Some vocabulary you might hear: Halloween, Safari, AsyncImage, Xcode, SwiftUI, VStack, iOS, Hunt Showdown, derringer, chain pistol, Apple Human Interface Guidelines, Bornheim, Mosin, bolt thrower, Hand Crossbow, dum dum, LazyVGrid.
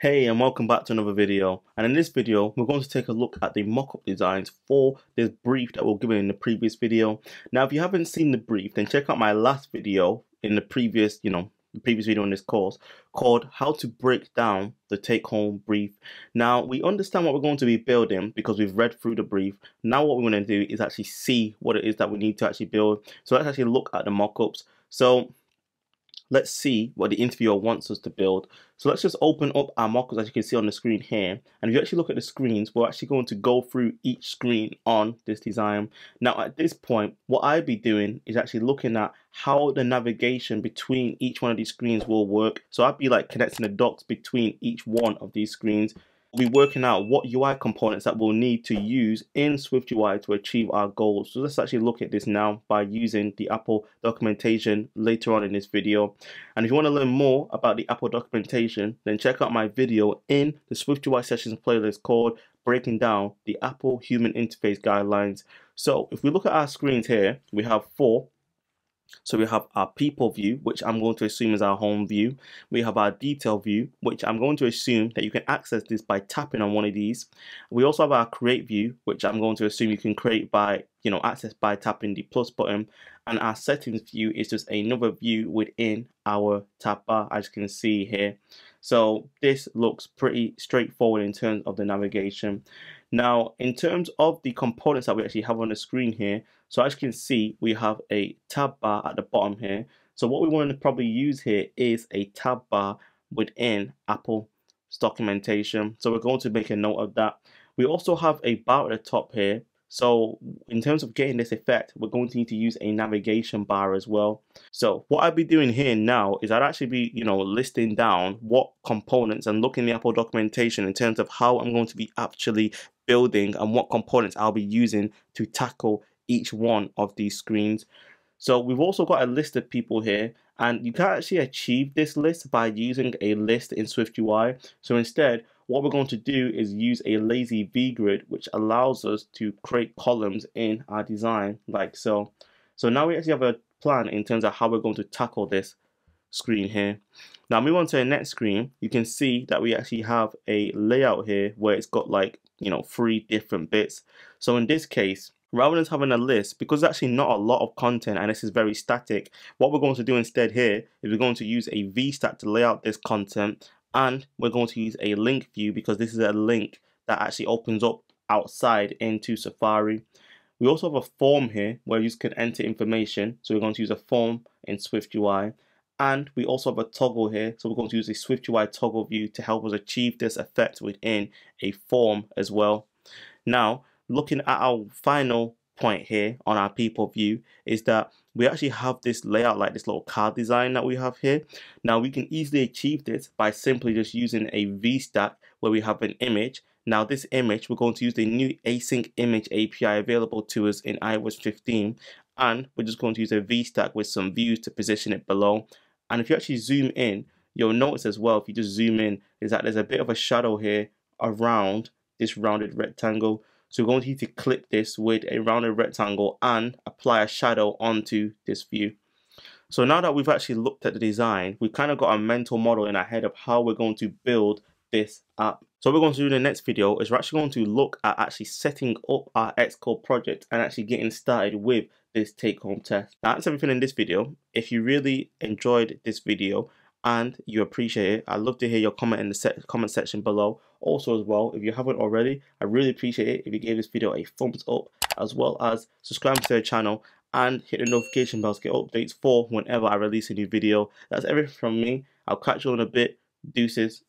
Hey, and welcome back to another video. And in this video, we're going to take a look at the mockup designs for this brief that we were given in the previous video. Now, if you haven't seen the brief, then check out my last video in the previous, video in this course called How to Break Down the Take-Home Brief. Now, we understand what we're going to be building because we've read through the brief. Now, what we want to do is actually see what it is that we need to actually build. So let's actually look at the mockups. So let's see what the interviewer wants us to build. So let's just open up our mockups, as you can see on the screen here. And if you actually look at the screens, we're actually going to go through each screen on this design. Now at this point, what I'd be doing is actually looking at how the navigation between each one of these screens will work. So I'd be like connecting the dots between each one of these screens. We'll be working out what UI components that we'll need to use in SwiftUI to achieve our goals. So let's actually look at this now by using the Apple documentation later on in this video. And if you want to learn more about the Apple documentation, then check out my video in the SwiftUI sessions playlist called Breaking Down the Apple Human Interface Guidelines. So if we look at our screens here, we have four. So we have our people view, which I'm going to assume is our home view. We have our detail view, which I'm going to assume that you can access this by tapping on one of these. We also have our create view, which I'm going to assume you can create by, access by tapping the plus button. And our settings view is just another view within our tab bar, as you can see here. So this looks pretty straightforward in terms of the navigation. Now, in terms of the components that we actually have on the screen here, so as you can see, we have a tab bar at the bottom here. So what we want to probably use here is a tab bar within Apple's documentation. So we're going to make a note of that. We also have a bar at the top here. So in terms of getting this effect, we're going to need to use a navigation bar as well. So what I'd be doing here now is I'd actually be, listing down what components and looking the Apple documentation in terms of how I'm going to be actually building and what components I'll be using to tackle each one of these screens. So we've also got a list of people here, and you can't actually achieve this list by using a list in SwiftUI. So instead, what we're going to do is use a LazyVGrid, which allows us to create columns in our design like so. So now we actually have a plan in terms of how we're going to tackle this screen here. Now move on to the next screen. You can see that we actually have a layout here where it's got like, 3 different bits. So in this case, rather than having a list, because there's actually not a lot of content and this is very static, what we're going to do instead here is we're going to use a VStack to lay out this content, and we're going to use a link view because this is a link that actually opens up outside into Safari. We also have a form here where you can enter information, so we're going to use a form in SwiftUI. And we also have a toggle here, so we're going to use a SwiftUI toggle view to help us achieve this effect within a form as well. Now, looking at our final point here on our people view is that we actually have this layout like this little card design that we have here. Now we can easily achieve this by simply just using a VStack where we have an image. Now this image, we're going to use the new AsyncImage API available to us in iOS 15, and we're just going to use a VStack with some views to position it below. And if you actually zoom in, you'll notice as well, if you just zoom in, is that there's a bit of a shadow here around this rounded rectangle. So we're going to need to clip this with a rounded rectangle and apply a shadow onto this view. So now that we've actually looked at the design, we've kind of got a mental model in our head of how we're going to build this app. So what we're going to do in the next video is we're actually going to look at actually setting up our Xcode project and actually getting started with this take-home test. Now, that's everything in this video. If you really enjoyed this video and you appreciate it, I'd love to hear your comment in the comment section below. Also as well, if you haven't already, I really appreciate it if you gave this video a thumbs up, as well as subscribe to the channel and hit the notification bell to get updates for whenever I release a new video. That's everything from me. I'll catch you in a bit. Deuces.